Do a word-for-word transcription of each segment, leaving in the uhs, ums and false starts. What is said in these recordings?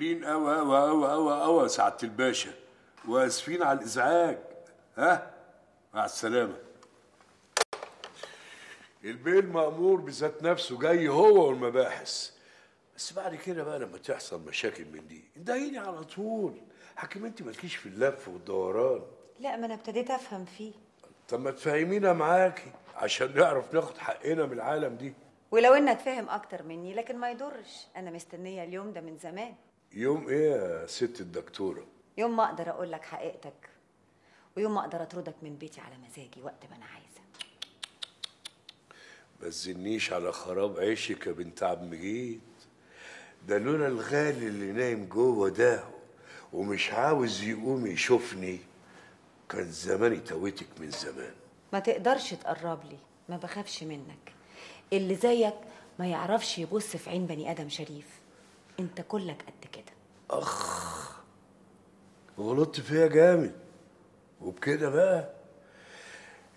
متاخرين قوي قوي قوي قوي قوي سعاده الباشا، واسفين على الازعاج. ها مع السلامه. البيل مأمور بذات نفسه جاي هو والمباحث، بس بعد كده بقى لما تحصل مشاكل من دي ادعيلي على طول. حكيم انت مالكيش في اللف والدوران. لا ما انا ابتديت افهم فيه. طب ما تفهمينا معاكي عشان نعرف ناخد حقنا من العالم دي. ولو انك فاهم اكتر مني لكن ما يضرش، انا مستنيه اليوم ده من زمان. يوم ايه يا ست الدكتوره؟ يوم ما اقدر اقول لك حقيقتك، ويوم ما اقدر اطردك من بيتي على مزاجي وقت ما انا عايزه. ما تزنيش على خراب عيشك يا بنت عبد المجيد، ده لولا الغالي اللي نايم جوه ده ومش عاوز يقوم يشوفني كان زماني تويتك من زمان. ما تقدرش تقرب لي، ما بخافش منك. اللي زيك ما يعرفش يبص في عين بني ادم شريف، انت كلك قد كده. اخ غلطت فيها جامد، وبكده بقى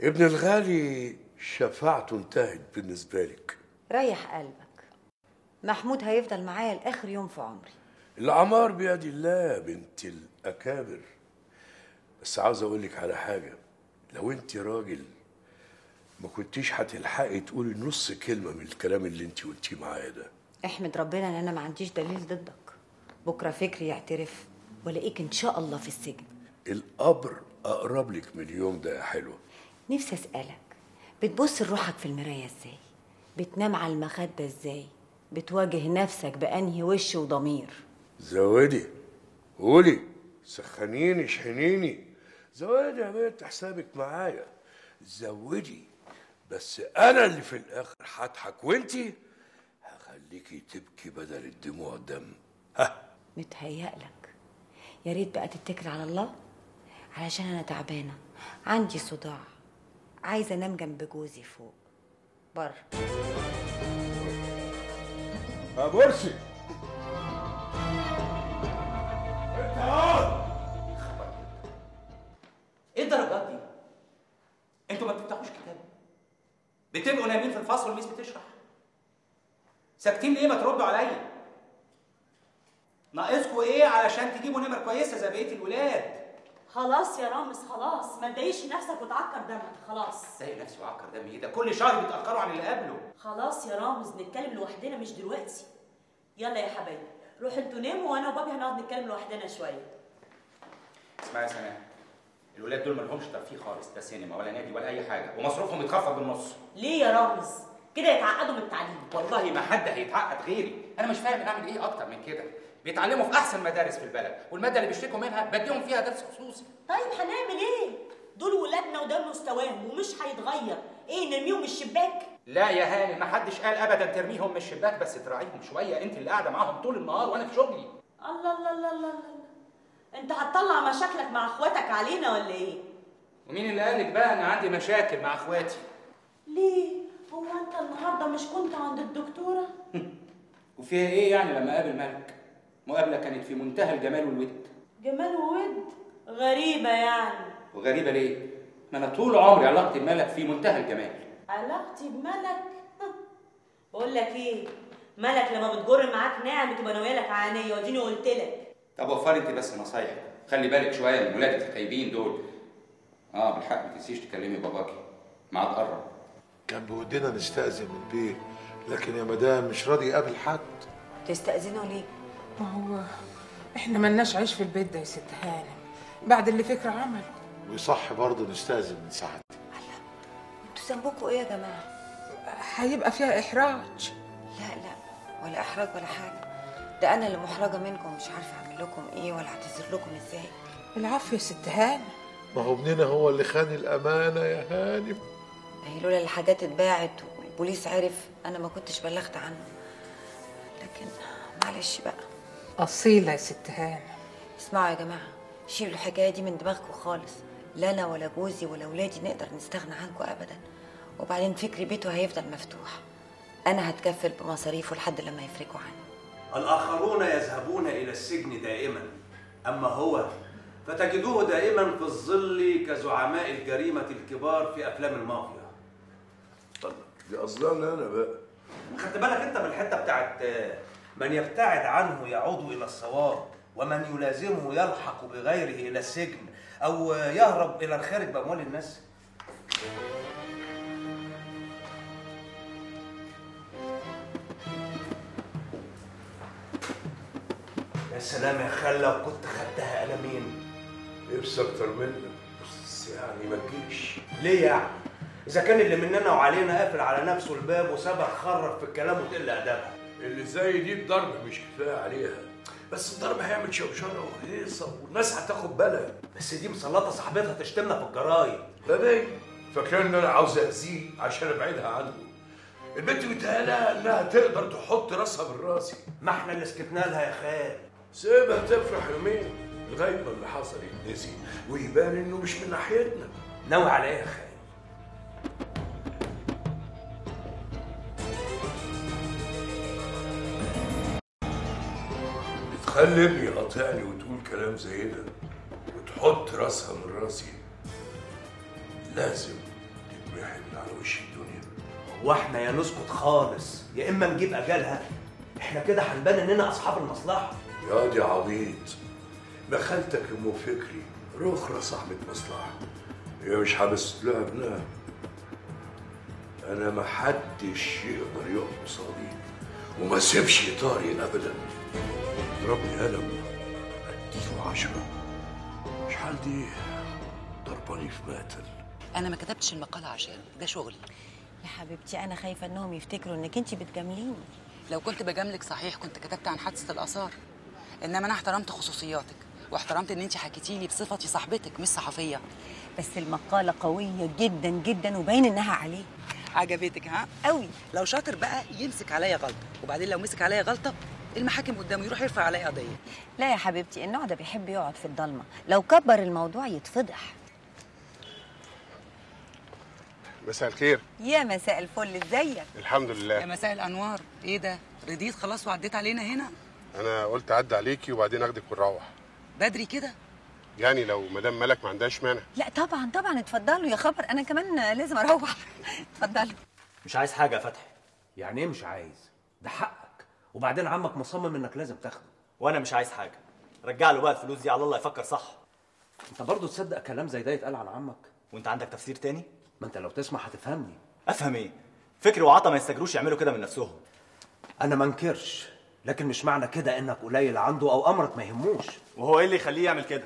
ابن الغالي شفاعته انتهت بالنسبه لك. ريح قلبك، محمود هيفضل معايا لاخر يوم في عمري. العمار بيد الله بنت الاكابر. بس عاوز اقول لك على حاجه، لو انت راجل ما كنتيش هتلحقي تقولي نص كلمه من الكلام اللي انت قلتيه معايا ده. احمد ربنا ان انا ما عنديش دليل ضدك. بكره فكري يعترف والاقيك ان شاء الله في السجن. القبر اقرب لك من اليوم ده يا حلوه. نفسي اسالك، بتبص لروحك في المرايه ازاي؟ بتنام على المخده ازاي؟ بتواجه نفسك بانهي وش وضمير؟ زودي قولي، سخنيني شحنيني، زودي يا بنت حسابك معايا، زودي. بس انا اللي في الاخر هضحك وانتي هخليكي تبكي بدل الدموع دم. ها متهيألك. يا ريت بقى تتكل على الله، علشان انا تعبانه، عندي صداع، عايزه انام جنب جوزي فوق بره. يا مرسي انت اهو. ايه الدرجات دي؟ انتوا ما بتفتحوش كتاب؟ بتبقوا نايمين في الفصل والميس بتشرح؟ ساكتين ليه؟ ما تردوا عليا. ناقصكوا ايه علشان تجيبوا نمر كويسه زي بقيه الولاد؟ خلاص يا رامز خلاص، ما تضايقش نفسك وتعكر دمك. خلاص ضايق نفسي وعكر دمي؟ ايه ده كل شهر بيتاخروا عن اللي قبله. خلاص يا رامز نتكلم لوحدنا مش دلوقتي. يلا يا حبايبي روحوا انتوا ناموا، وانا وبابي هنقعد نتكلم لوحدنا شويه. اسمعي يا سناء، الولاد دول ما لهمش ترفيه خالص، لا سينما ولا نادي ولا اي حاجه، ومصروفهم يتخفض بالنص. ليه يا رامز؟ كده يتعقدوا من التعليم. والله ما حد هيتعقد غيري، انا مش فاهم اعمل ايه اكتر من كده. بيتعلموا في احسن مدارس في البلد، والماده اللي بيشتكوا منها بديهم فيها درس خصوصي. طيب هنعمل ايه؟ دول ولادنا وده مستواهم ومش هيتغير. ايه نرميهم من الشباك؟ لا يا هاني، ما حدش قال ابدا ترميهم من الشباك، بس تراعيهم شويه، انت اللي قاعده معاهم طول النهار وانا في شغلي. الله الله الله الله، انت هتطلع مشاكلك مع اخواتك علينا ولا ايه؟ ومين اللي قال لك بقى انا عندي مشاكل مع اخواتي؟ ليه؟ هو انت النهارده مش كنت عند الدكتوره؟ وفيها ايه يعني لما اقابل مالك؟ مقابله كانت في منتهى الجمال والود. جمال وود؟ غريبه يعني. وغريبه ليه؟ ما انا طول عمري علاقتي بمالك في منتهى الجمال. علاقتي بمالك؟ بقول لك ايه؟ مالك لما بتجر معاك ناعم تبقى ناويالك عانيه، واديني قلت لك. طب وفري انت بس نصايحك، خلي بالك شويه من ولادك الخايبين دول. اه بالحق ما تنسيش تكلمي باباكي، ميعاد قرب. كان بودنا نستأذن من البيت، لكن يا مدام مش راضي يقابل حد. تستأذنوا ليه؟ ما هو احنا ملناش عيش في البيت ده يا ست هانم، بعد اللي فكرة عمله. ويصح برضه نستأذن من ساعتها. الله، انتوا ذنبكوا ايه يا جماعه؟ هيبقى فيها احراج. لا لا ولا احراج ولا حاجه، ده انا اللي محرجه منكم، مش عارفه اعمل لكم ايه ولا اعتذر لكم ازاي. العفو يا ست هانم. ما هو ابننا هو اللي خان الامانه يا هانم. هي لولا الحاجات اتباعت والبوليس عرف انا ما كنتش بلغت عنه، لكن معلش بقى. أصيلة يا ست هانم. اسمعوا يا جماعة، شيلوا الحكاية دي من دماغكم خالص، لا أنا ولا جوزي ولا ولادي نقدر نستغنى عنكم أبدا. وبعدين فكري بيته هيفضل مفتوح، أنا هتكفل بمصاريفه لحد لما يفرجوا عنه. الآخرون يذهبون إلى السجن دائما، أما هو فتجدوه دائما في الظل كزعماء الجريمة الكبار في أفلام المافيا. طب دي أصلا أنا بقى. خدت بالك أنت من الحتة بتاعت من يبتعد عنه يعود إلى الصواب، ومن يلازمه يلحق بغيره إلى السجن أو يهرب إلى الخارج بأموال الناس. يا سلام يا خال، لو كنت خدتها قلمين. نفسي أكتر منك، بس يعني ما تجيش. ليه يعني؟ إذا كان اللي مننا وعلينا قافل على نفسه الباب وسابها خرف في الكلام وتقل أدبها. اللي زي دي الضرب مش كفاية عليها، بس الضرب هيعمل شوشرة وهيصة والناس هتاخد بالها. بس دي مسلطة صاحبتها تشتمنا في الجرايد. بابي فاكرة إن أنا عاوز أأذيه عشان أبعدها عنه. البنت بتقالها إنها تقدر تحط راسها من راسي. ما إحنا اللي سكتنا لها يا خال. سيبها تفرح يومين لغاية ما اللي حصل يتنسي ويبان إنه مش من ناحيتنا. ناوي على إيه يا خال؟ خلي ابني يقاطعني وتقول كلام زي ده وتحط راسها من راسي، لازم تتمحن على وش الدنيا. هو احنا يا نسكت خالص يا اما نجيب اجالها؟ احنا كده هنبان اننا اصحاب المصلحه. يا دي عبيط، ما خالتك ام فكري رخره صاحبه مصلحه، هي مش حابست لها ابنها. انا ما حدش يقدر يقف قصادي وما سيبش طاري ابدا. ضربني قلم اديله عشرة، مش حال دي ضرباني في مقتل. انا ما كتبتش المقاله عشان ده شغلي يا حبيبتي. انا خايفه انهم يفتكروا انك انت بتجامليني. لو كنت بجاملك صحيح كنت كتبت عن حادثه الاثار، انما انا احترمت خصوصياتك واحترمت ان انت حكيتي لي بصفتي صاحبتك مش صحفيه. بس المقاله قويه جدا جدا وباين انها عليه. عجبتك ها؟ قوي. لو شاطر بقى يمسك عليا غلطه، وبعدين لو مسك عليا غلطه المحاكم قدامه يروح يرفع عليا قضيه. لا يا حبيبتي، النوع ده بيحب يقعد في الضلمه، لو كبر الموضوع يتفضح. مساء الخير. يا مساء الفل، ازيك؟ الحمد لله. يا مساء الانوار. ايه ده؟ رضيت خلاص وعديت علينا هنا؟ انا قلت اعدي عليكي وبعدين اخدك ونروح. بدري كده؟ يعني لو مدام ملك ما عندهاش مانع. لا طبعا طبعا، اتفضلوا. يا خبر، انا كمان لازم اروح. اتفضلوا. مش عايز حاجه يا فتحي. يعني ايه مش عايز؟ ده حق، وبعدين عمك مصمم انك لازم تاخده. وانا مش عايز حاجه، رجع له بقى الفلوس دي، على الله يفكر صح. انت برضه تصدق كلام زي ده يتقال عن عمك؟ وانت عندك تفسير تاني؟ ما انت لو تسمع هتفهمني. افهم ايه؟ فكري وعطا ما يستجروش يعملوا كده من نفسهم. انا ما انكرش، لكن مش معنى كده انك قليل عنده او امرك ما يهموش. وهو ايه اللي يخليه يعمل كده؟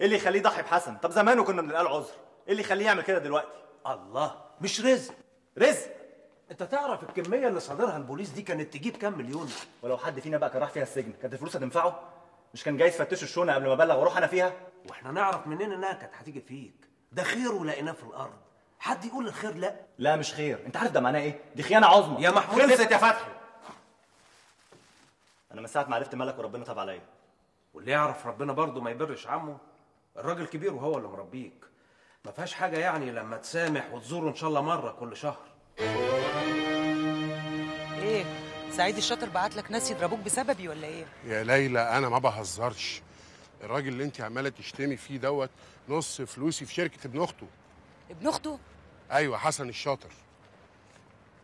ايه اللي يخليه يضحي بحسن؟ طب زمانه كنا بنلقى له عذر، ايه اللي يخليه يعمل كده دلوقتي؟ الله، مش رزق. رزق؟ انت تعرف الكميه اللي صادرها البوليس دي كانت تجيب كام مليون؟ ولو حد فينا بقى كان راح فيها السجن كانت الفلوس هتنفعه؟ مش كان جاي يفتشوا الشونه قبل ما ابلغ واروح انا فيها؟ واحنا نعرف منين انها كانت هتيجي فيك؟ ده خير ولقيناه في الارض. حد يقول الخير لا؟ لا مش خير. انت عارف ده معناه ايه؟ دي خيانه عظمى يا محمود. خلصت يا فتحي. انا من ساعه ما عرفت مالك وربنا تاب عليا. واللي يعرف ربنا برضه ما يبرش عمه. الراجل كبير وهو اللي مربيك، ما فيهاش حاجه يعني لما تسامح وتزوره ان شاء الله مره كل شهر. ايه سعيد الشاطر بعت لك ناس يضربوك بسببي ولا ايه؟ يا ليلى انا ما بهزرش، الراجل اللي انت عماله تشتمي فيه دوت نص فلوسي في شركه ابن اخته. ابن اخته؟ ايوه، حسن الشاطر.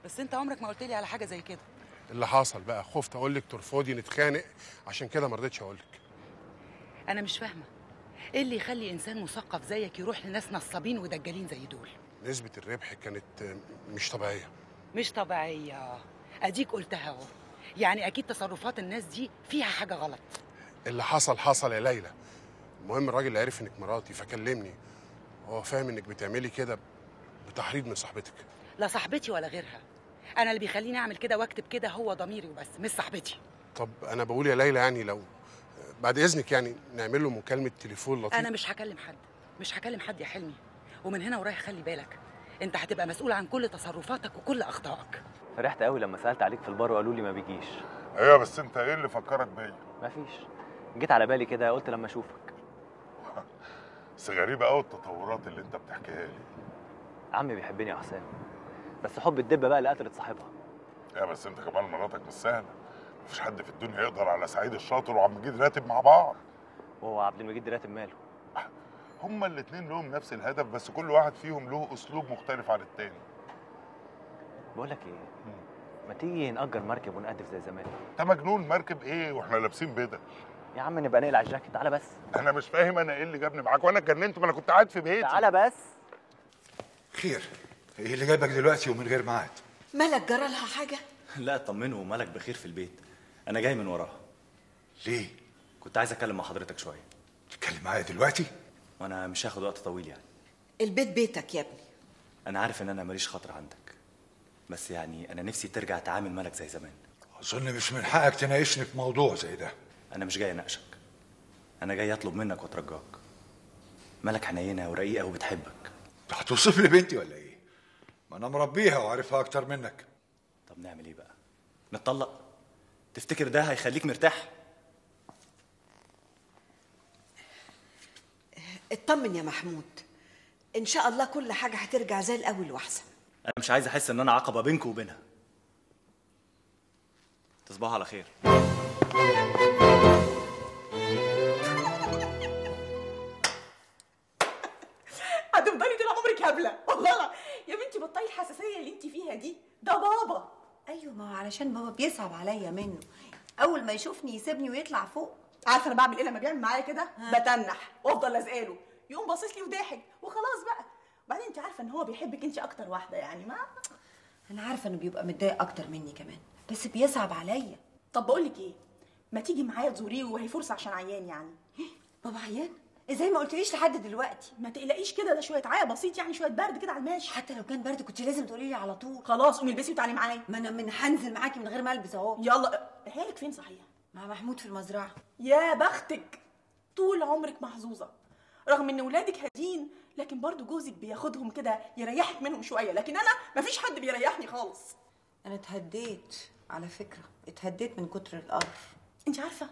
بس انت عمرك ما قلت لي على حاجه زي كده. اللي حصل بقى خفت اقول لك ترفضي نتخانق، عشان كده ما رضيتش اقول لك. انا مش فاهمه ايه اللي يخلي انسان مثقف زيك يروح لناس نصابين ودجالين زي دول؟ نسبة الربح كانت مش طبيعية. مش طبيعية؟ أديك قلتها أهو، يعني أكيد تصرفات الناس دي فيها حاجة غلط. اللي حصل حصل يا ليلى. المهم الراجل اللي عرف إنك مراتي فكلمني، هو فاهم إنك بتعملي كده بتحريض من صاحبتك. لا صاحبتي ولا غيرها، أنا اللي بيخليني أعمل كده وأكتب كده هو ضميري وبس، مش صاحبتي. طب أنا بقول يا ليلى يعني لو بعد إذنك يعني نعمل له مكالمة تليفون لطيف. أنا مش هكلم حد، مش هكلم حد يا حلمي، ومن هنا ورايح خلي بالك انت هتبقى مسؤول عن كل تصرفاتك وكل اخطائك. فرحت قوي لما سالت عليك في البار وقالوا لي ما بيجيش. ايوه بس انت ايه اللي فكرك بيا؟ مفيش، جيت على بالي كده قلت لما اشوفك. بس غريبه قوي التطورات اللي انت بتحكيها لي. عمي بيحبني يا حسام، بس حب الدبه بقى اللي قتلت صاحبها. ايوه بس انت كمان مراتك مش سهله، مفيش حد في الدنيا يقدر على سعيد الشاطر وعبد المجيد راتب مع بعض. وهو عبد المجيد راتب ماله؟ هما الاتنين لهم نفس الهدف، بس كل واحد فيهم له اسلوب مختلف عن التاني. بقولك ايه؟ ما تيجي نأجر مركب ونقدف زي زمان. انت مجنون؟ مركب ايه واحنا لابسين بيضه؟ يا عم نبقى نقلع الجاكيت. تعالى بس. انا مش فاهم انا ايه اللي جابني معاك وانا اتجننت؟ ما انا كنت قاعد في بيتي. تعالى بس. خير، ايه اللي جايبك دلوقتي ومن غير ميعاد؟ مالك، جرى لها حاجه؟ لا طمنه، مالك بخير في البيت. انا جاي من وراها. ليه؟ كنت عايز اتكلم مع حضرتك شويه. تتكلم معايا دلوقتي؟ وانا مش هاخد وقت طويل يعني. البيت بيتك يا ابني. انا عارف ان انا ماليش خاطر عندك، بس يعني انا نفسي ترجع تعامل مالك زي زمان. اظن مش من حقك تناقشني في موضوع زي ده. انا مش جاي اناقشك، انا جاي اطلب منك واترجاك. مالك حنينه ورقيقه وبتحبك. هتوصف لي بنتي ولا ايه؟ ما انا مربيها وعارفها اكتر منك. طب نعمل ايه بقى؟ نتطلق؟ تفتكر ده هيخليك مرتاح؟ اطمن يا محمود، ان شاء الله كل حاجه هترجع زي الاول واحسن. انا مش عايز احس ان انا عقبه بينك وبينها. تصبحوا على خير. هتفضلي طول عمرك هبله والله يا بنتي. بطلي الحساسيه اللي انت فيها دي، ده بابا. ايوه، ما هو علشان بابا بيصعب عليا منه. اول ما يشوفني يسيبني ويطلع فوق. عارفه انا بعمل ايه لما بيعمل معايا كده؟ بتنح وافضل لازقاله، يقوم باصص لي وضاحك وخلاص بقى. وبعدين انت عارفه ان هو بيحبك انت اكتر واحده يعني. ما انا عارفه انه بيبقى متضايق اكتر مني كمان، بس بيصعب عليا. طب بقول لك ايه، ما تيجي معايا تزوريه وهي فرصه عشان عيان يعني. بابا عيان؟ ازاي ما قلتليش لحد دلوقتي؟ ما تقلقيش كده، ده شويه عيا بسيط يعني، شويه برد كده على الماشي. حتى لو كان برد كنت لازم تقولي لي على طول. خلاص قومي البسي وتعالي معايا. ما انا من هنزل معاكي من غير ما البس اهو. يلا. عيالك فين صحيح؟ مع محمود في المزرعه. يا بختك، طول عمرك محظوظه. رغم ان ولادك هادين لكن برضو جوزك بياخدهم كده يريحك منهم شويه، لكن انا مفيش حد بيريحني خالص. انا اتهديت على فكره، اتهديت من كتر القرف. انت عارفه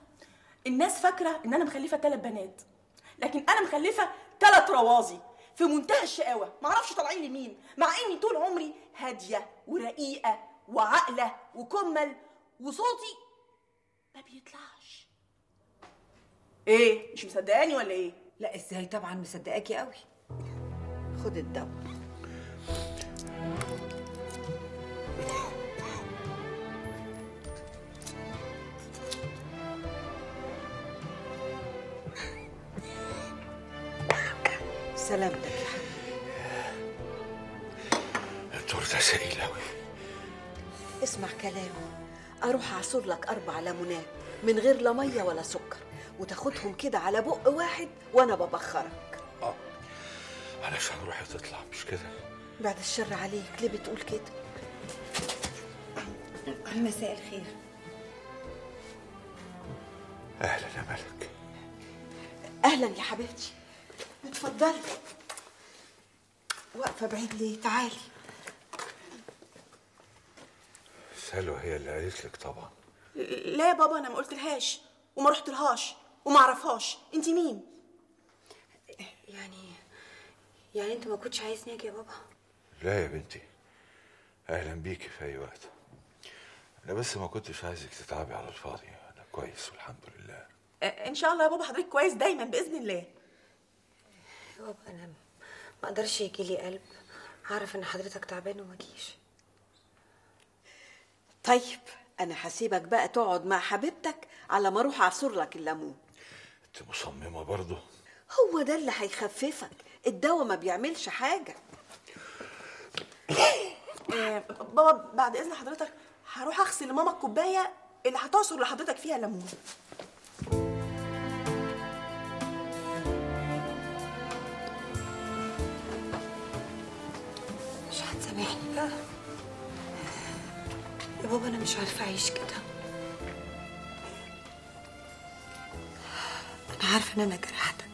الناس فاكره ان انا مخلفه ثلاث بنات، لكن انا مخلفه ثلاث رواظي في منتهى الشقاوه، معرفش طالعين لمين، مع اني طول عمري هاديه ورقيقه وعاقله وكمل، وصوتي ما بيطلعش. ايه مش مصدقاني ولا ايه؟ لا ازاي، طبعا مصدقاكي قوي. خد الدواء. سلامتك يا حبيبي. الدور ده سئيل قوي. اسمع كلامي، اروح اعصر لك اربع ليمونات من غير لا ميه ولا سكر وتاخدهم كده على بق واحد وانا ببخرك. اه علشان روحي تطلع مش كده؟ بعد الشر عليك، ليه بتقول كده؟ مساء الخير. اهلا يا ملك. اهلا يا حبيبتي، اتفضلي. واقفه بعيد ليه؟ تعالي. سلوى هي اللي قالت لك طبعا. لا يا بابا، انا ما قلتلهاش وما رحتلهاش وما اعرفهاش. انت مين؟ يعني يعني انت ما كنتش عايزني اجي يا بابا؟ لا يا بنتي، اهلا بيكي في اي وقت. انا بس ما كنتش عايزك تتعبي على الفاضي، انا كويس والحمد لله. ان شاء الله يا بابا حضرتك كويس دايما باذن الله. يا بابا انا ما اقدرش يجيلي قلب اعرف ان حضرتك تعبان وما جيش. طيب انا هسيبك بقى تقعد مع حبيبتك على ما اروح اعصر لك الليمون. انت مصممه برضه؟ هو ده اللي هيخففك، الدواء ما بيعملش حاجه. آه بابا بعد اذن حضرتك هروح اغسل لماما الكوبايه اللي هتعصر لحضرتك فيها الليمون. مش هتسامحني بقى يا بابا، أنا مش عارفة أعيش كده. أنا عارفة إن أنا جرحتك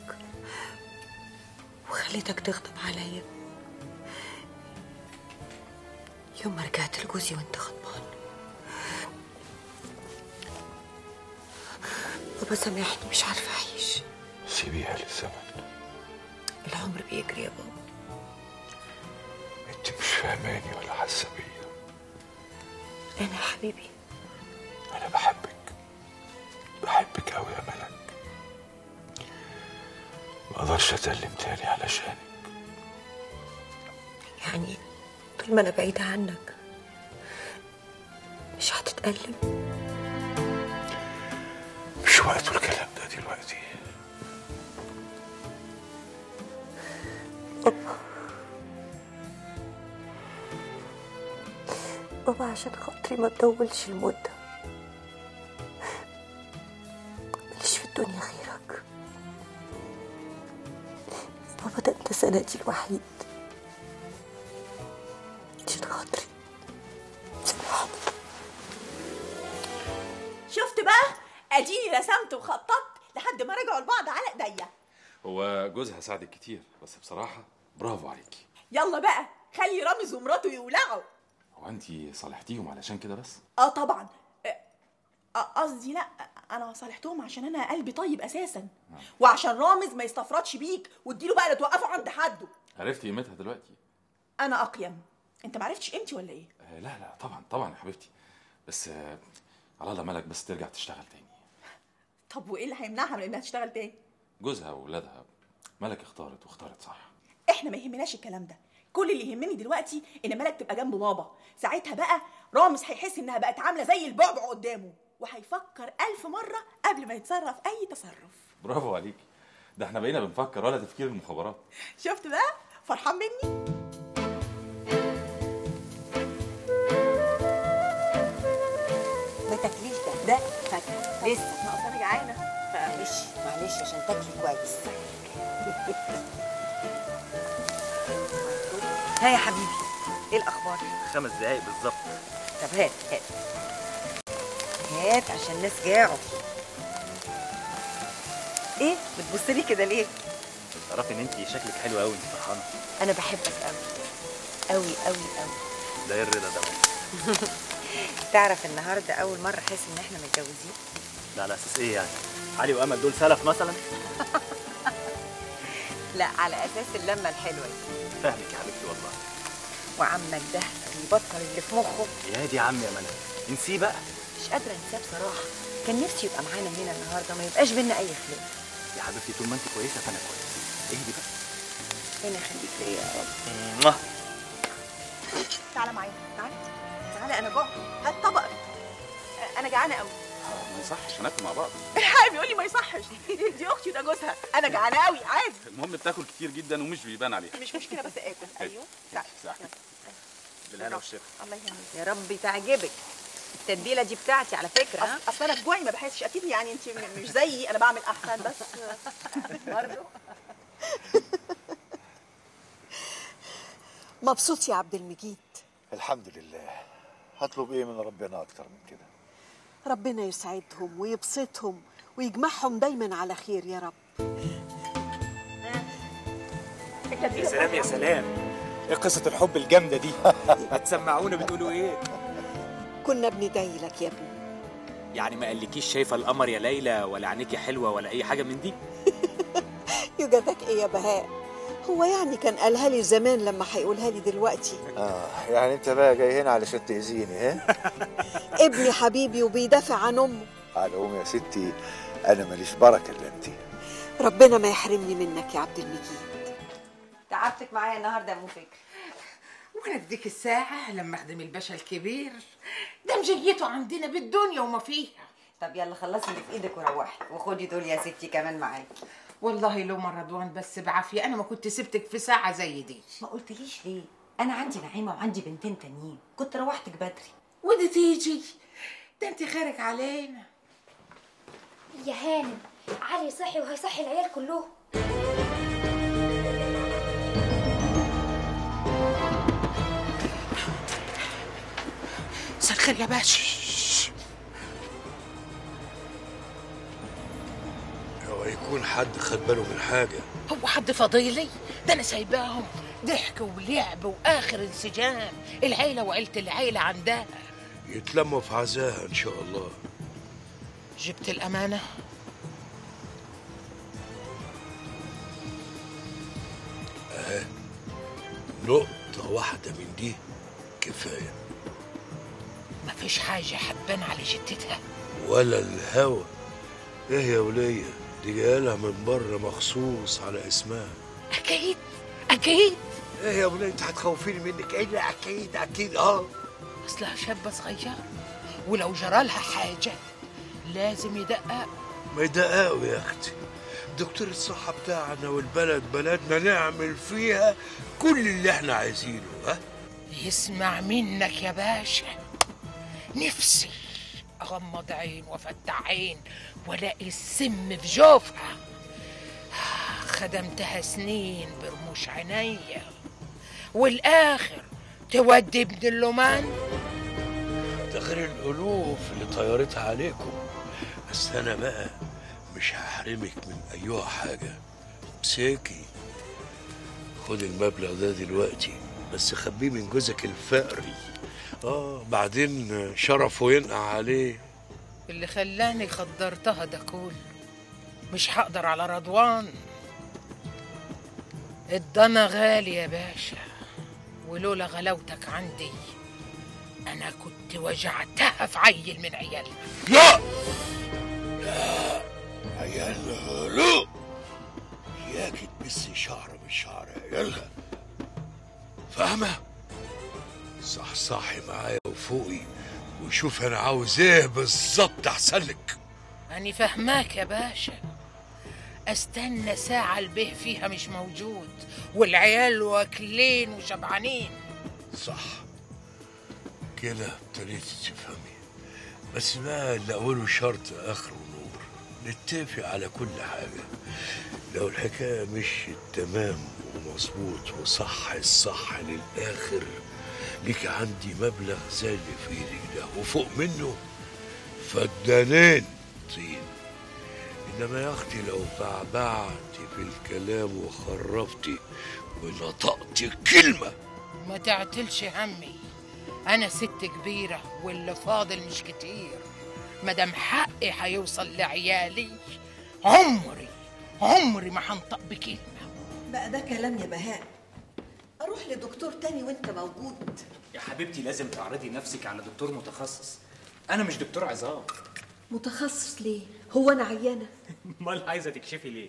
وخليتك تغضب عليا. يوم ما رجعت لجوزي وأنت غضبان، بابا سامحني مش عارفة أعيش. سيبيها للزمن، العمر بيجري يا بابا. أنت مش فاهماني ولا حاسة بيا. أنا يا حبيبي أنا بحبك، بحبك أوي يا ملك. ما أقدرش أتألم تاني علشانك. يعني طول ما أنا بعيدة عنك مش هتتألم؟ مش وقت الكلام ده دلوقتي. بابا بابا عشان خاطري ما تطولش المدة، ماليش في الدنيا غيرك بابا، ده انت سندي الوحيد. عشان خاطري شفت بقى، اديني رسمت وخططت لحد ما رجعوا لبعض على ايديا. هو جوزها ساعدك كتير، بس بصراحة برافو عليكي. يلا بقى خلي رامز ومراته يولعوا. هو انتي صالحتيهم علشان كده بس؟ اه طبعا، قصدي لا، انا صالحتهم عشان انا قلبي طيب اساسا. آه. وعشان رامز ما يستفردش بيك واديله بقى لا توقفه عند حده. عرفتي قيمتها دلوقتي؟ انا اقيم. انت ما عرفتش قيمتي ولا ايه؟ آه لا لا طبعا طبعا يا حبيبتي، بس آه على الله مالك بس ترجع تشتغل تاني. طب وايه اللي هيمنعها من انها تشتغل تاني؟ جوزها واولادها، ملك اختارت واختارت صح. احنا ما يهمناش الكلام ده، كل اللي يهمني دلوقتي ان ملك تبقى جنب بابا. ساعتها بقى رامز هيحس انها بقت عامله زي البعبع قدامه، وهيفكر ألف مره قبل ما يتصرف اي تصرف. برافو عليكي، ده احنا بقينا بنفكر ولا تفكير المخابرات. شفت بقى، فرحان مني. ما تاكليش ده، ده فاكهه لسه، ما اصل انا جعانه. معلش معلش عشان تاكلي كويس. ها يا حبيبي، ايه الاخبار؟ خمس دقايق بالظبط. طب هات هات هات عشان الناس جاعوا. ايه بتبصي لي كده ليه؟ تعرفي ان انت شكلك حلو قوي، انت فرحانه. انا بحبك قوي قوي قوي قوي. ده ايه الرضا ده؟ تعرف النهارده اول مره احس ان احنا متجوزين. ده على اساس ايه يعني؟ علي وامل دول سلف مثلا؟ لا، على اساس اللمه الحلوه دي. فاهمك يا حبيبتي والله. وعمك ده بيبطل اللي في مخه. يا دي عمي يا منى، انسيه بقى. مش قادره انساه بصراحه، كان نفسي يبقى معانا هنا النهارده، ما يبقاش بينا اي خلاف. يا حبيبتي طول ما انت كويسه فانا كويسه. اهدي بقى. ربنا يخليك ليا يا رب. تعالى معايا، تعالى تعالى، انا جوع. هات طبق، انا جعانه قوي. ما يصحش هناكل مع بعض. الحقيقة بيقول لي ما يصحش، دي اختي وده جوزها، انا جعانه قوي عادي. المهم بتاكل كتير جدا ومش بيبان عليها. مش مشكله بس اكل. ايوه صح. بالهنا والشفا. الله يهنيك يا ربي، تعجبك التتبيله دي بتاعتي على فكره. أص... اصل انا بجوعي ما بحسش اكيد يعني، انت مش زيي، انا بعمل احسن بس برضه. مبسوط يا عبد المجيد؟ الحمد لله، هطلب ايه من ربنا اكتر من كده؟ ربنا يسعدهم ويبسطهم ويجمعهم دايما على خير يا رب. يا سلام يا سلام، ايه قصة الحب الجامدة دي؟ بتسمعونا بتقولوا ايه؟ كنا بندايلك يا ابني. يعني ما قالكيش شايفة القمر يا ليلى، ولا عينيكي حلوة، ولا أي حاجة من دي؟ يوجدك ايه يا بهاء؟ هو يعني كان قالها لي زمان لما هيقولها لي دلوقتي؟ اه يعني انت بقى جاي هنا علشان تأذيني ها؟ ابني حبيبي وبيدافع عن امه. على امي يا ستي، انا ماليش بركه الا انت. ربنا ما يحرمني منك يا عبد المجيد. تعبتك معايا النهارده يا مو فكر. وانا اديك الساعه لما اخدم الباشا الكبير ده، مجيته عندنا بالدنيا وما فيها. طب يلا خلصي اللي في ايدك وروحي، وخدي دول يا ستي كمان معاكي. والله لو ما رضوان بس بعافيه انا ما كنت سبتك في ساعه زي دي. ما قلتليش ليه؟ انا عندي نعيمه وعندي بنتين تانيين، كنت روحتك بدري. ودي تيجي؟ ده انت خارج علينا يا هانم. علي صحي وهيصحي العيال كلهم. مساء الخير يا باشا. هو يكون حد خد باله من حاجه؟ هو حد فضيلي؟ ده انا سايباهم ضحك ولعب واخر انسجام، العيله وعيله العيله عندها يتلموا في عزاها ان شاء الله. جبت الامانه؟ اهي نقطه واحده من دي كفايه. مفيش حاجه حبان على جدتها ولا الهوى. ايه يا وليه دي جايلها من بره مخصوص على اسمها؟ اكيد اكيد. ايه يا وليه انت هتخوفيني منك؟ ايه؟ اكيد اكيد اه، اصلها شابه صغيره ولو جرالها حاجه لازم يدقق. ما يدققوا يا اختي، دكتور الصحه بتاعنا والبلد بلدنا نعمل فيها كل اللي احنا عايزينه. ها يسمع منك يا باشا، نفسي اغمض عين وافتح عين والاقي السم في جوفها. خدمتها سنين برموش عينيا والاخر تودي ابن اللومان. ده غير الالوف اللي طيرتها عليكم. بس انا بقى مش هحرمك من ايوه حاجه، امسكي خد المبلغ ده دلوقتي بس خبيه من جوزك الفقري. اه بعدين شرفه ينقع عليه. اللي خلاني خدرتها ده كله مش هقدر على رضوان. الضنا غالي يا باشا، ولولا غلاوتك عندي انا كنت وجعتها في عيل من عيالنا. لا لا عيالنا لا، اياكي تمسي شعر بالشعر عيالها، فاهمه؟ صحصحي معايا وفوقي وشوف انا عاوز ايه بالظبط احسن لك. أنا فهماك يا باشا، استنى ساعة البه فيها مش موجود والعيال واكلين وشبعانين. صح كده ابتديتي تفهمي، بس ما اللي اوله شرط اخره نور، نتفق على كل حاجة. لو الحكاية مشيت تمام ومظبوط وصح الصح للآخر، ليك عندي مبلغ زي اللي في ايدك ده وفوق منه فدانين طين. انما يا اختي لو بعبعتي في الكلام وخرفتي ونطقتي كلمه ما تعتلش همي، انا ست كبيره واللي فاضل مش كتير. مادام حقي هيوصل لعيالي عمري عمري ما هنطق بكلمه. بقى ده كلام يا بهاء، اروح لدكتور تاني وانت موجود؟ يا حبيبتي لازم تعرضي نفسك على دكتور متخصص، انا مش دكتور عظام. متخصص ليه؟ هو انا عيانه؟ امال عايزه تكشفي ليه؟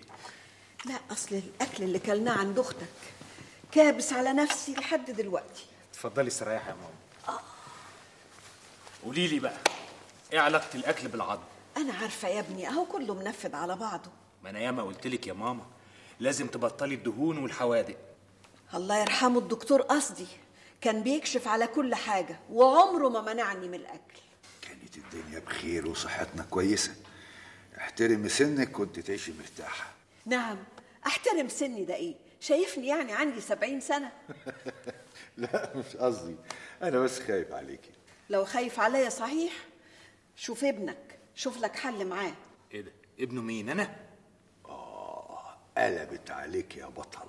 لا اصل الاكل اللي كلناه عند اختك كابس على نفسي لحد دلوقتي. اتفضلي استريحي يا ماما. اه قولي لي بقى ايه علاقه الاكل بالعظم؟ انا عارفه يا ابني، اهو كله منفد على بعضه. ما انا ياما قلت لك يا ماما لازم تبطلي الدهون والحوادق. الله يرحمه الدكتور قصدي كان بيكشف على كل حاجه وعمره ما منعني من الاكل. كانت الدنيا بخير وصحتنا كويسه. احترمي سنك كنت تعيشي مرتاحه. نعم احترم سني ده ايه؟ شايفني يعني عندي سبعين سنه؟ لا مش قصدي، انا بس خايف عليكي. لو خايف عليا صحيح شوف ابنك، شوف لك حل معاه. ايه ده؟ ابنه مين؟ انا؟ اه قلبت عليك يا بطل.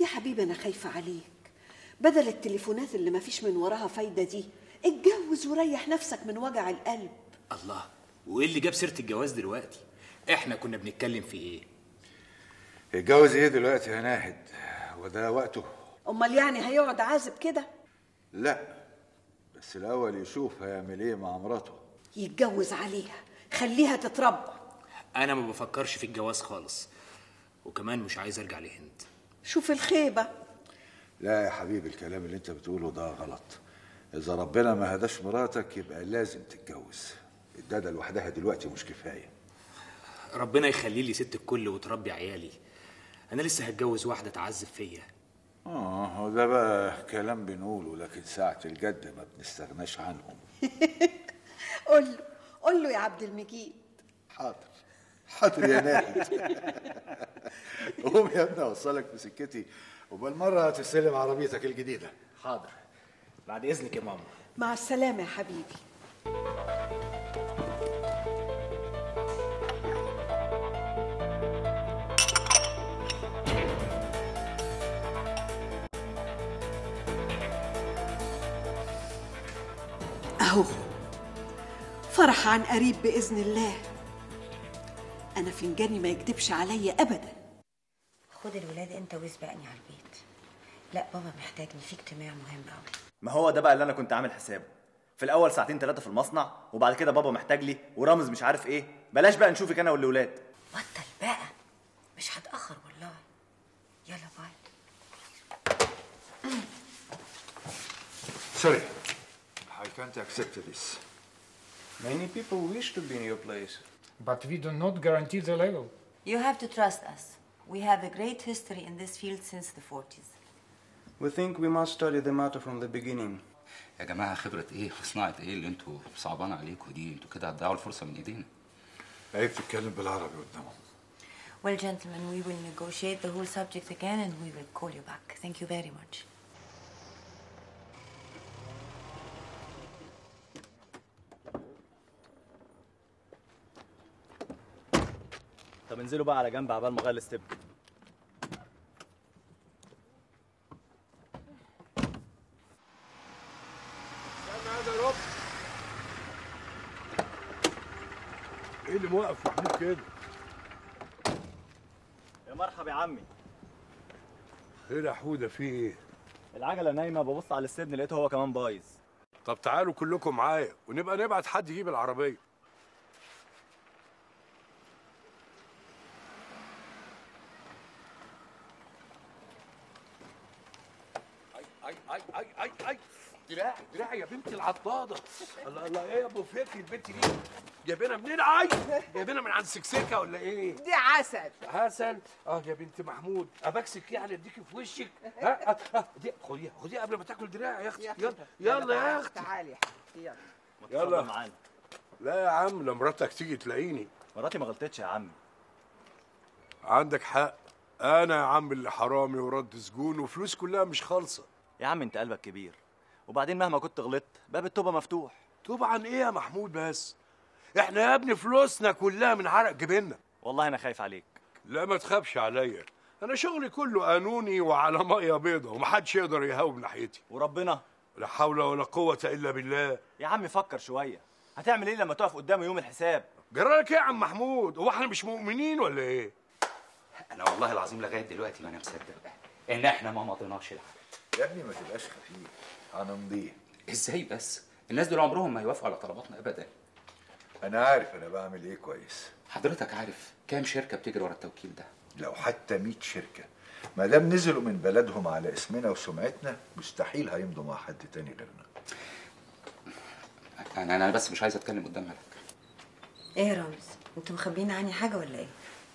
يا حبيبي انا خايفه عليك، بدل التليفونات اللي مفيش من وراها فايده دي اتجوز وريح نفسك من وجع القلب. الله، وايه اللي جاب سيره الجواز دلوقتي؟ احنا كنا بنتكلم في ايه؟ اتجوز ايه دلوقتي يا ناهد؟ وده وقته؟ امال يعني هيقعد عازب كده؟ لا بس الاول يشوف هيعمل ايه مع مراته. يتجوز عليها، خليها تتربى. انا ما بفكرش في الجواز خالص، وكمان مش عايز ارجع لهند. شوف الخيبة. لا يا حبيبي الكلام اللي انت بتقوله ده غلط. إذا ربنا ما هداش مراتك يبقى لازم تتجوز، الدادة لوحدها دلوقتي مش كفاية. ربنا يخلي لي ست الكل وتربي عيالي، أنا لسه هتجوز واحدة تعذب فيا. آه وده بقى كلام بنقوله، لكن ساعة الجد ما بنستغناش عنهم. قول له قول له يا عبد المجيد. حاضر حاضر يا ناهد. قوم يا ابني اوصلك بسكتي وبالمره هتستلم عربيتك الجديده. حاضر بعد اذنك يا ماما. مع السلامه يا حبيبي. اهو فرح عن قريب باذن الله. أنا فنجاني ما يكدبش عليا أبدا. خد الولاد أنت واسبقني على البيت. لا بابا محتاجني في اجتماع مهم أوي. ما هو ده بقى اللي أنا كنت عامل حسابه، في الأول ساعتين ثلاثة في المصنع وبعد كده بابا محتاج لي ورامز مش عارف إيه. بلاش بقى نشوفك أنا والولاد. بطل بقى، مش هتأخر والله. يلا باي. Sorry, I can't accept this. Many people wish to be in your place. But we do not guarantee the level. You have to trust us. We have a great history in this field since the forties. We think we must study the matter from the beginning. يا جماعة خبرة إيه وصناعة إيه اللي أنتوا صعبان عليكم دي؟ أنتوا كده هتضيعوا الفرصة من إيدينا. عيب تتكلم بالعربي قدامهم. Well, gentlemen, we will negotiate the whole subject again and we will call you back. Thank you very much. طب انزلوا بقى على جنب عبال ما اغير الستيب. ايه اللي موقف محمود كده؟ يا مرحبا يا عمي. خير يا حوده في ايه؟ العجله نايمه ببص على السبن لقيته هو كمان بايظ. طب تعالوا كلكم معايا ونبقى نبعت حد يجيب العربيه. اي اي اي اي اي دراعي دراعي يا بنت العطاده. الله الله ايه يا ابو فكر البنت دي؟ جايبينها منين؟ اي جايبينها من عند سكسكه ولا ايه؟ دي عسل عسل. اه يا بنت محمود ابكسك يعني اديكي في وشك. ها ها دي خديها خديها قبل ما تاكل دراعي يا اختي. يلا يلا يا اختي تعالي يا اختي يلا يلا معانا. لا يا عم لا مراتك تيجي تلاقيني. مراتي ما غلطتش يا عم. عندك حق انا يا عم اللي حرامي ورد سجون وفلوس كلها مش خالصه. يا عم انت قلبك كبير وبعدين مهما كنت غلطت باب التوبه مفتوح. توبه عن ايه يا محمود بس؟ احنا يا ابني فلوسنا كلها من عرق جبيننا. والله انا خايف عليك. لا ما تخافش عليا، انا شغلي كله قانوني وعلى ميه بيضه ومحدش يقدر يهاوب ناحيتي. وربنا لا حول ولا قوه الا بالله. يا عم فكر شويه، هتعمل ايه لما تقف قدامه يوم الحساب؟ جرالك ايه يا عم محمود؟ هو احنا مش مؤمنين ولا ايه؟ انا والله العظيم لغايه دلوقتي ما انا مصدق ان احنا ما مضيناش الحق. يا ابني ما تبقاش خفيف هنمضيه. ازاي بس؟ الناس دول عمرهم ما هيوافقوا على طلباتنا ابدا. انا عارف انا بعمل ايه كويس. حضرتك عارف كام شركه بتجري ورا التوكيل ده؟ لو حتى مية شركه ما دام نزلوا من بلدهم على اسمنا وسمعتنا مستحيل هيمضوا مع حد تاني غيرنا. انا انا بس مش عايز اتكلم قدام ملك. ايه يا رامز؟ انتوا مخبيين عني حاجه ولا ايه؟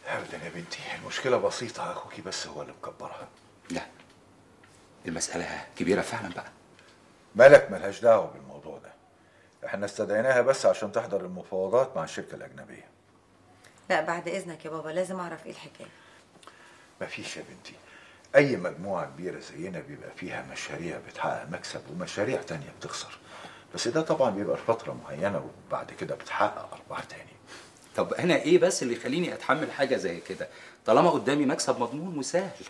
ابدا يا بنتي المشكله بسيطه، اخوكي بس هو اللي مكبرها. لا المسألة كبيرة فعلا بقى. مالك مالهاش دعوة بالموضوع ده. احنا استدعيناها بس عشان تحضر المفاوضات مع الشركة الأجنبية. لا بعد إذنك يا بابا لازم أعرف إيه الحكاية. مفيش يا بنتي، أي مجموعة كبيرة زينا بيبقى فيها مشاريع بتحقق مكسب ومشاريع تانية بتخسر. بس ده طبعا بيبقى لفترة معينة وبعد كده بتحقق أرباح تاني. طب أنا إيه بس اللي يخليني أتحمل حاجة زي كده؟ طالما قدامي مكسب مضمون وسهل.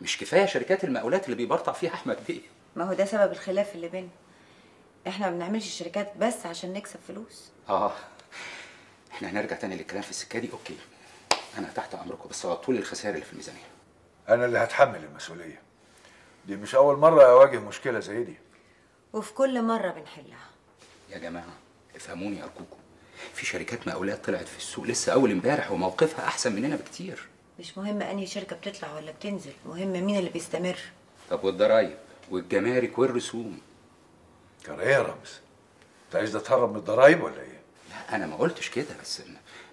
مش كفايه شركات المقاولات اللي بيبرطع فيها احمد بيه؟ ما هو ده سبب الخلاف اللي بينا. احنا ما بنعملش الشركات بس عشان نكسب فلوس. اه احنا هنرجع تاني للكلام في السكه دي. اوكي انا تحت امركم بس على طول الخسائر اللي في الميزانيه. انا اللي هتحمل المسؤوليه. دي مش اول مره اواجه مشكله زي دي وفي كل مره بنحلها. يا جماعه افهموني ارجوكم، في شركات مقاولات طلعت في السوق لسه اول امبارح وموقفها احسن مننا بكتير. مش مهم أنهي شركة بتطلع ولا بتنزل، مهم مين اللي بيستمر. طب والضرايب والجمارك والرسوم؟ كان إيه يا رامز؟ أنت عايز تهرب من الضرايب ولا إيه؟ لا أنا ما قلتش كده بس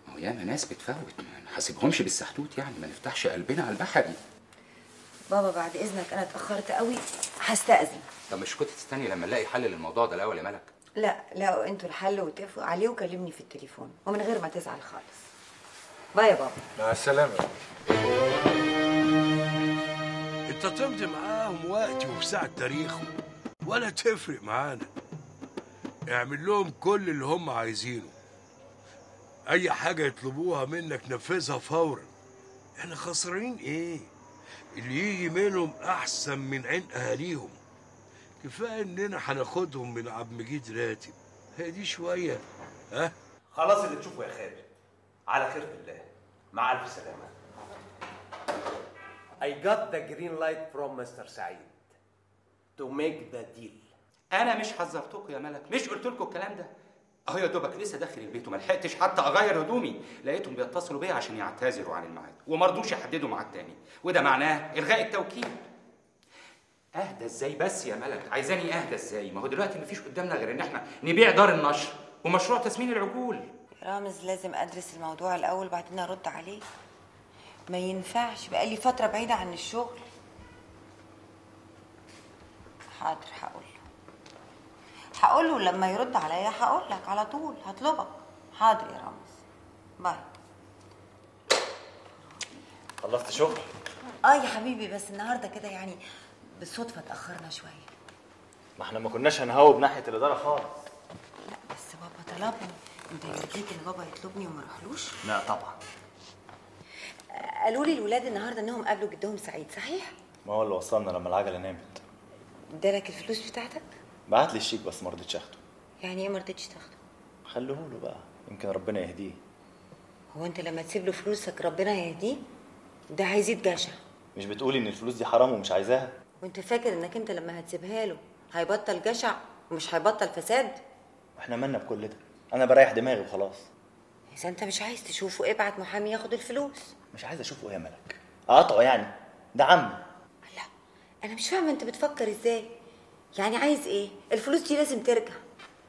ما هو ياما ناس بتفوت ما نحاسبهمش بالسحتوت يعني، ما نفتحش قلبنا على البحر. بابا بعد إذنك أنا اتأخرت قوي هستأذن. طب مش كنت تستني لما نلاقي حل للموضوع ده الأول يا ملك؟ لا لا أنتوا الحل واتفقوا عليه وكلمني في التليفون ومن غير ما تزعل خالص. باي يا بابا. مع السلامة. انت تمضي معاهم وقتي وفي ساعة تاريخهم ولا تفرق معانا. اعمل لهم كل اللي هم عايزينه. أي حاجة يطلبوها منك نفذها فورا. احنا خسرانين ايه؟ اللي يجي منهم أحسن من عين أهاليهم. كفاية إننا هناخدهم من عبد المجيد راتب. هي دي شوية. ها؟ خلاص اللي تشوفه يا خالد. على خير بالله، مع ألف سلامة. I got the green light from مستر سعيد to make the deal. أنا مش حذرتكم يا ملك، مش قلت لكم الكلام ده. أهو يا دوبك لسه داخل البيت وما لحقتش حتى أغير هدومي، لقيتهم بيتصلوا بيا عشان يعتذروا عن الميعاد، وما رضوش يحددوا ميعاد تاني، وده معناه إلغاء التوكيل. أهدى إزاي بس يا ملك؟ عايزاني أهدى إزاي؟ ما هو دلوقتي مفيش قدامنا غير إن إحنا نبيع دار النشر ومشروع تسمين العقول. رامز لازم ادرس الموضوع الاول بعدين ارد عليه. ما ينفعش، بقالي فتره بعيده عن الشغل. حاضر، هقول له هقول له لما يرد عليا هقول لك على طول، هطلبك. حاضر يا رامز، باي. خلصت شغل؟ اه يا حبيبي، بس النهارده كده يعني بالصدفه اتاخرنا شويه. ما احنا ما كناش هنهوب ناحيه الاداره خالص. لا بس بابا طلبني. انت نسيت ان بابا يطلبني وما اروحلوش؟ لا طبعا. قالوا لي الولاد النهارده انهم قابلوا جدهم سعيد، صحيح؟ ما هو اللي وصلنا لما العجله نامت. ادالك الفلوس بتاعتك؟ بعت لي الشيك بس ما رضيتش اخده. يعني ايه ما رضيتش تاخده؟ خليه له بقى، يمكن ربنا يهديه. هو انت لما تسيب له فلوسك ربنا يهديه؟ ده هيزيد جشع. مش بتقولي ان الفلوس دي حرام ومش عايزاها؟ وانت فاكر انك انت لما هتسيبها له هيبطل جشع ومش هيبطل فساد؟ احنا مالنا بكل ده؟ انا بريح دماغي وخلاص. اذا انت مش عايز تشوفه ابعت محامي ياخد الفلوس. مش عايز اشوفه ايه يا ملك؟ اقاطعه يعني؟ ده عمي. لا انا مش فاهمه انت بتفكر ازاي؟ يعني عايز ايه؟ الفلوس دي لازم ترجع.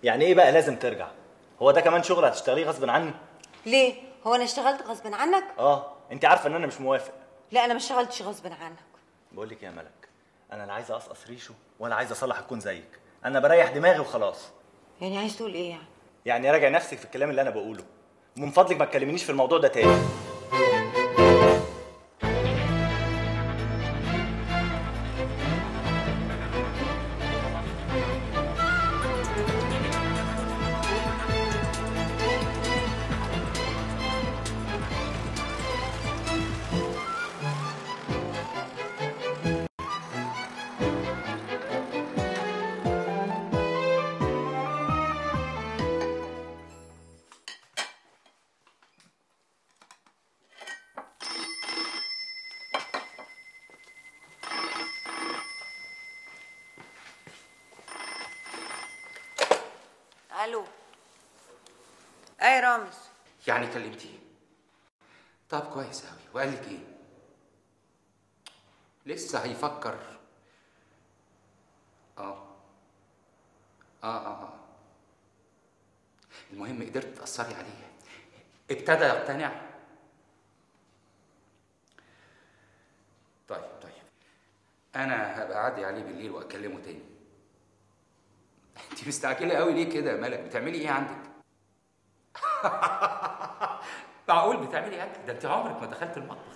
يعني ايه بقى لازم ترجع؟ هو ده كمان شغل هتشتغليه غصب عني؟ ليه؟ هو انا اشتغلت غصب عنك؟ اه، انت عارفه ان انا مش موافق. لا انا ما اشتغلتش غصب عنك. بقول لك يا ملك، انا لا عايز اقصقص ريشه ولا عايز اصلح اكون زيك، انا بريح دماغي وخلاص. يعني عايز تقول ايه يعني؟ يعني راجع نفسك في الكلام اللي انا بقوله، ومن فضلك ما تكلمنيش في الموضوع ده تاني. الو. اي رامز. يعني كلمتيه؟ طب كويس قوي. وقال لك ايه؟ لسه هيفكر. اه اه اه اه المهم قدرت تاثري عليه، ابتدى يقتنع. طيب طيب انا هبقى اعدي عليه بالليل واكلمه تاني. انت مستعجله قوي ليه كده يا ملك؟ بتعملي ايه عندك؟ معقول بتعملي اكل؟ ده انت عمرك ما دخلت المطبخ.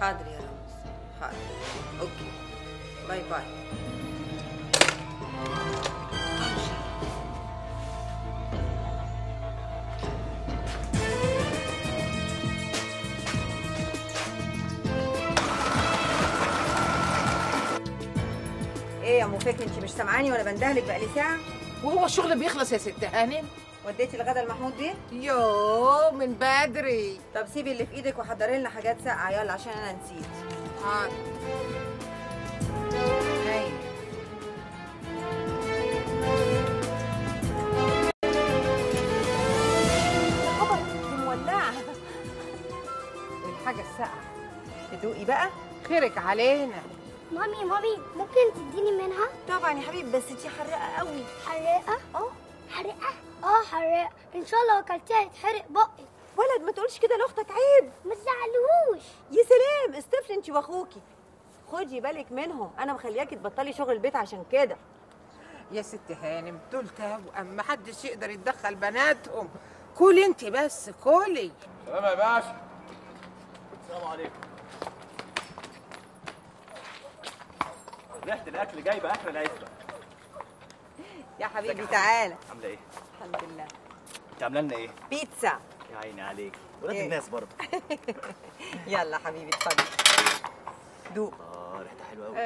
حاضر يا رامز، حاضر. اوكي، باي باي. فاكر انت مش سامعاني ولا بندهلك بقالي ساعه؟ وهو الشغل بيخلص يا ست هانم؟ وديتي الغدا لمحمود بيه؟ يوه من بدري. طب سيبي اللي في ايدك وحضري لنا حاجات ساقعه يلا عشان انا نسيت. حاضر. خبر دي مولعه. والحاجه الساقعه تدوقي بقى؟ خيرك علينا. مامي مامي ممكن تديني منها؟ طبعا يا حبيبي، بس دي حرقه قوي. حرقه؟ اه حرقه؟ اه حرقه. ان شاء الله اكلتيها يتحرق بقي. ولد ما تقولش كده لاختك، عيب. ما تزعلهوش. يا سلام، استفلي انت واخوكي، خدي بالك منهم. انا مخلياكي تبطلي شغل البيت عشان كده. يا ست هانم دول تعبوا، اما حدش يقدر يتدخل بناتهم. كولي انت بس، كولي. سلام يا باشا. السلام عليكم. ريحة الأكل جايبة آخر العزبة. يا حبيبي تعالى. عاملة إيه؟ الحمد لله. أنت عاملة لنا إيه؟ بيتزا. يا عيني عليكي، ولاد إيه؟ الناس برضه. يلا حبيبي اتفضل. دوق. آه ريحتها حلوة أوي.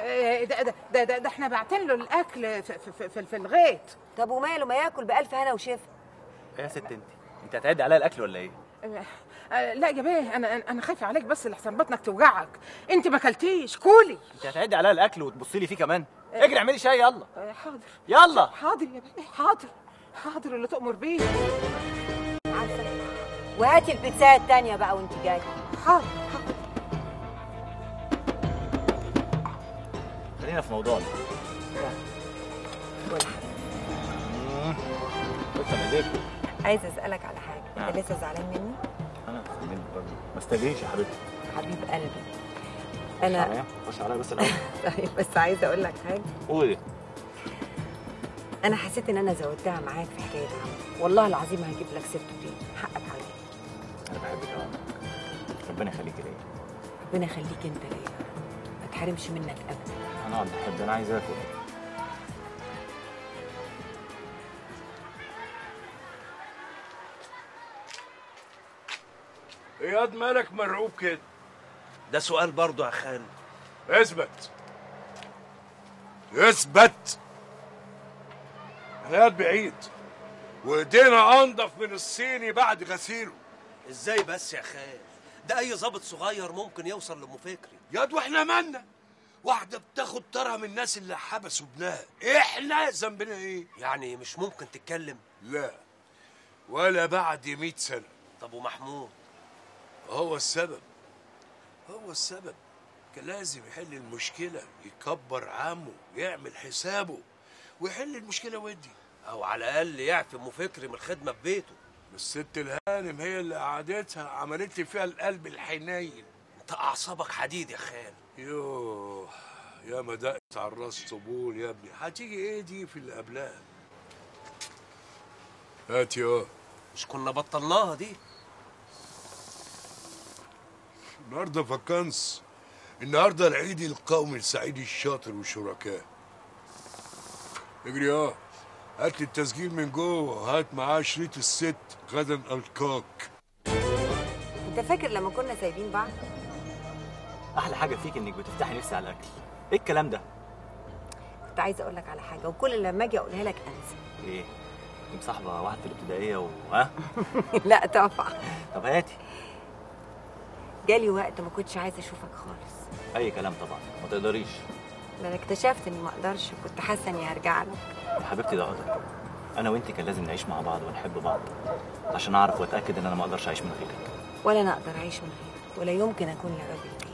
آه ده ده ده ده, ده إحنا باعتين له الأكل في, في, في, في الغيط. طب وماله، ما ياكل بألف هنا وشفا. إيه يا ست أنت؟ أنت هتعدي عليا الأكل ولا إيه؟ لا يا بيه، انا انا خايفه عليك بس لحسن بطنك توجعك. انت ما اكلتيش، كولي. انت هتعدي عليا الاكل وتبصي لي فيه كمان؟ اه اجري اعملي شاي يلا. اه حاضر يلا. حاضر يا بيه، حاضر حاضر اللي تؤمر بيه. وهاتي البيتزا الثانيه بقى وانت جايه. حاضر حاضر. خلينا في موضوعنا. عايز اسالك على حاجه. انت لسه زعلان مني؟ انا زعلان برضه. ما استاذنش يا حبيبتي. حبيب قلبي انا. خش عليا بس الاول. طيب بس عايزه اقول لك حاجه. قولي. انا حسيت ان انا زودتها معاك في حكايه عمك، والله العظيم هجيب لك سيرته تاني، حقك عليا. انا بحبك قوي. ربنا يخليكي ليا. ربنا يخليك انت ليا. ما اتحرمش منك ابدا. انا اقعد احب، انا عايز اكل. اياد مالك مرعوب كده؟ ده سؤال برضه يا خالد. اثبت اثبت. اياد بعيد وايدينا انضف من الصيني بعد غسيله. ازاي بس يا خالد؟ ده اي ظابط صغير ممكن يوصل لام فكري. ياد واحنا مالنا؟ واحده بتاخد طارها من الناس اللي حبسوا ابنها، احنا ذنبنا ايه؟ يعني مش ممكن تتكلم؟ لا ولا بعد مية سنه. طب ومحمود؟ هو السبب، هو السبب. كان لازم يحل المشكله، يكبر عمه، يعمل حسابه ويحل المشكله ودي، او على الاقل يعفي ام فكري من الخدمه في بيته. الست الهانم هي اللي قعدتها، عملت لي فيها القلب الحنين. انت اعصابك حديد يا خال. يوه يا ما دقت على الراس طبول يا ابني. هتيجي ايه دي في اللي قبلها؟ هات ياه. مش كنا بطلناها دي؟ النهارده فاكانس، النهارده العيد القومي لسعيد الشاطر وشركاه. اجري اه، هات لي التسجيل من جوه، هات معاه شريط الست غدا القاك. انت فاكر لما كنا سايبين بعض؟ احلى حاجه فيك انك بتفتحي نفسي على الاكل. ايه الكلام ده؟ كنت عايزه اقول لك على حاجه وكل لما اجي اقولها لك انسى. ايه؟ انت مصاحبه واحده في الابتدائيه و ها؟ لا طبعا. طب هاتي. جالي وقت ما كنتش عايزه اشوفك خالص. اي كلام طبعا، ما تقدريش. ده انا اكتشفت اني ما اقدرش، كنت حاسه اني هرجع لك. يا حبيبتي ده اقدر. انا وانت كان لازم نعيش مع بعض ونحب بعض عشان اعرف واتاكد ان انا ما اقدرش اعيش من غيرك. ولا انا اقدر اعيش من غيرك، ولا يمكن اكون لراجل تاني.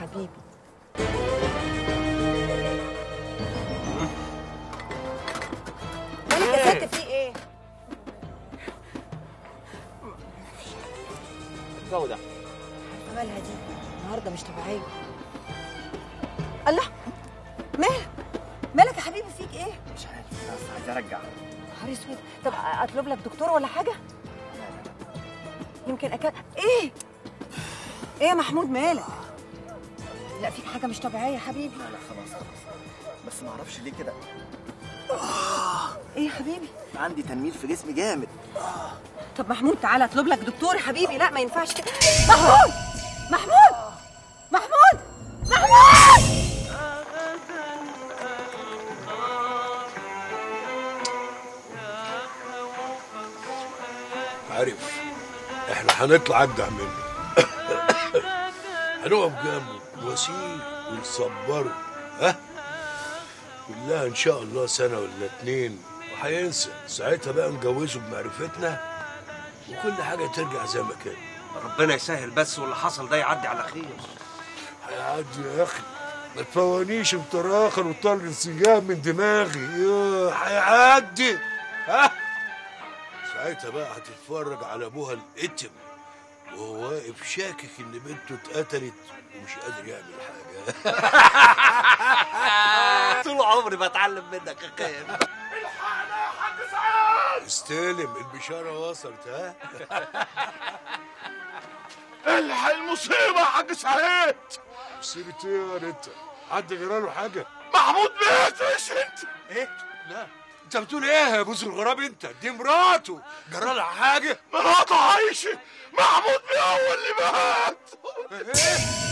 حبيبي. مالك يا ست في ايه؟ الجو ده مالها دي؟ النهارده مش طبيعيه. الله مالك؟ مالك يا حبيبي فيك ايه؟ مش عارف بس عايز ارجع. نهار اسود. طب اطلب لك دكتور ولا حاجه؟ يمكن اكل. ايه؟ ايه يا محمود مالك؟ لا فيك حاجه مش طبيعيه يا حبيبي. لا لا خلاص خلاص بس ما اعرفش ليه كده. ايه يا حبيبي؟ عندي تنميل في جسمي جامد. طب محمود تعالى اطلب لك دكتور يا حبيبي. لا ما ينفعش كده. محمود محمود محمود محمود. عارف احنا هنطلع اجدع منه. هنقف جنبه وسيل ونصبره. ها كلها ان شاء الله سنه ولا اتنين وهينسى. ساعتها بقى نجوزه بمعرفتنا وكل حاجه ترجع زي ما كانت. ربنا يسهل بس واللي حصل ده يعدي على خير. هيعدي يا اخي، ما تفوانيش بتراخر وطل السجام من دماغي. هيعدي. ها ساعتها بقى هتتفرج على ابوها الاتم وهو واقف شاكك ان بنته اتقتلت ومش قادر يعمل حاجه. طول عمري بتعلم منك يا خير. الحقنا يا حاج سعيد. استلم البشاره وصلت. ها الحق المصيبه يا حاج سعيد. مصيبه ايه يا نتا؟ حد جرى له حاجه؟ محمود مات. ايش انت؟ ايه؟ لا انت بتقول ايه يا بوز الغراب انت؟ دي مراته، جرى لها حاجه؟ مراته عايشه، محمود هو اللي مات.